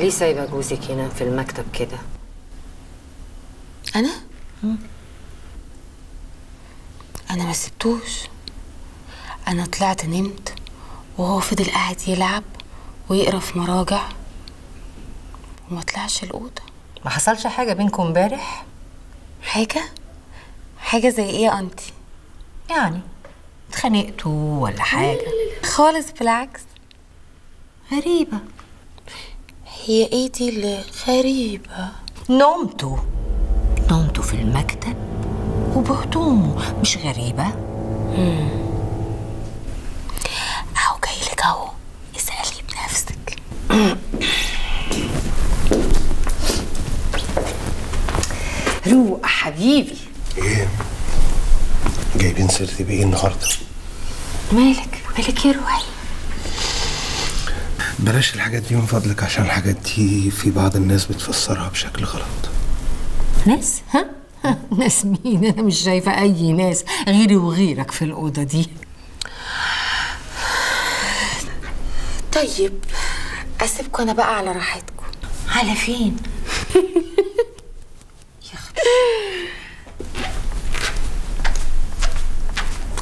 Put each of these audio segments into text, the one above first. ليه سايبه جوزك هنا في المكتب كده؟ انا انا ما سبتوش، انا طلعت نمت وهو فضل قاعد يلعب ويقرا في مراجع وما طلعش الاوضه. ما حصلش حاجه بينكم امبارح؟ حاجه زي ايه يا انتي؟ يعني اتخانقتوا ولا حاجه؟ لا خالص، بالعكس. غريبه. هي ايه دي اللي غريبه؟ نومته في المكتب وبهدومه، مش غريبه؟ اهو جايلك اهو، اسألي بنفسك. روق حبيبي. ايه؟ جايبين سيرتي بايه النهارده؟ مالك يا روحي؟ بلاش الحاجات دي من فضلك، عشان الحاجات دي في بعض الناس بتفسرها بشكل غلط. ناس؟ ها؟ ناس مين؟ انا مش شايفه اي ناس غيري وغيرك في الاوضه دي. طيب اسيبكم انا بقى على راحتكم. على فين؟ يا خبر،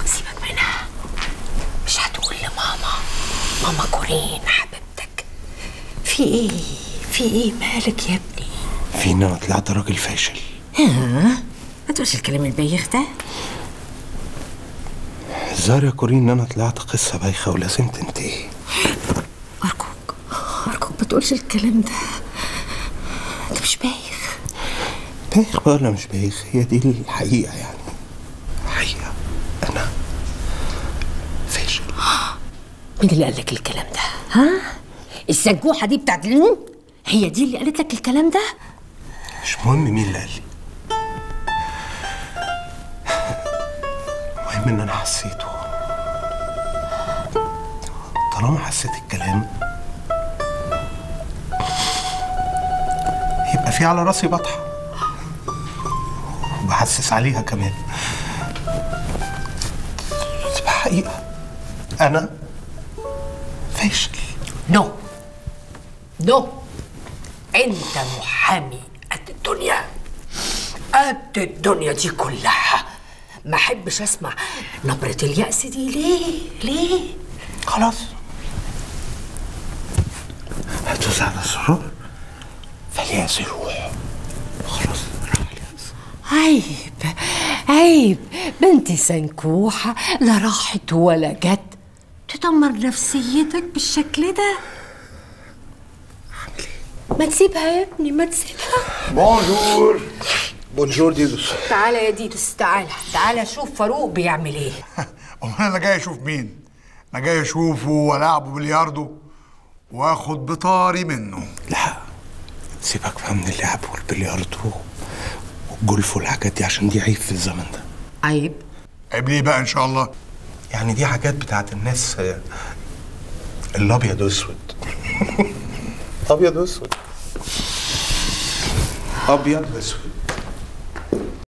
سيبك منها، مش هتقول لماما. ماما كورين حبيبتك. في ايه مالك يا ابني؟ في ان انا طلعت راجل فاشل. ما تقولش الكلام البايخ ده. الظاهر يا كورين ان انا طلعت قصه بايخه ولازم تنتهي. أرجوك ما تقولش الكلام ده، انت مش بايخ. بايخ بقى ولا مش بايخ؟ هي دي الحقيقه يعني. الحقيقه انا فاشل. مين اللي قال لك الكلام ده؟ ها؟ السجوحه دي بتاعت النوم؟ هي دي اللي قالت لك الكلام ده؟ مش مهم مين اللي قال لي، المهم ان انا حسيته. طالما حسيت الكلام يبقى في على راسي بطحه وبحسس عليها كمان. تبقى حقيقه انا فاشل. نو انت محامي قد الدنيا، قد الدنيا دي كلها. ما احبش اسمع نبرة اليأس دي. ليه؟ خلاص هتوزع على السرور فاليأس يروح، خلاص راح اليأس. عيب بنتي سنكوحة، لا راحت ولا جت تدمر نفسيتك بالشكل ده. ما تسيبها يا ابني، ما تسيبها. بونجور ديدوس. تعالى يا ديدوس، تعالى شوف فاروق بيعمل ايه. امال انا جاي اشوف مين؟ انا جاي اشوفه والعبه بلياردو واخد بطاري منه. لا سيبك بقى من اللعب والبلياردو والجولف والحاجات دي، عشان دي عيب في الزمن ده. عيب ليه بقى ان شاء الله؟ يعني دي حاجات بتاعت الناس الابيض واسود. ابيض واسود